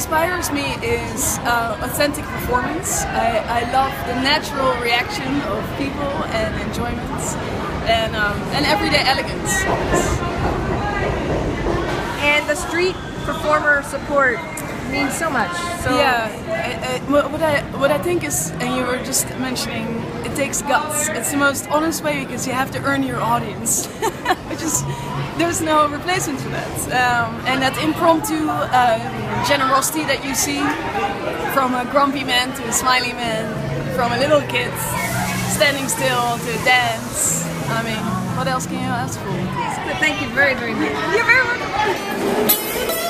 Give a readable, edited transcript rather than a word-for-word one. inspires me is authentic performance. I love the natural reaction of people and enjoyment and everyday elegance. And the street performer support means so much. So yeah, what I think is, and you were just mentioning, it takes guts. It's the most honest way because you have to earn your audience, which is, there's no replacement for that. And that impromptu generosity that you see from a grumpy man to a smiley man, from a little kid standing still to dance. I mean, what else can you ask for? Thank you very, very much. You're very welcome.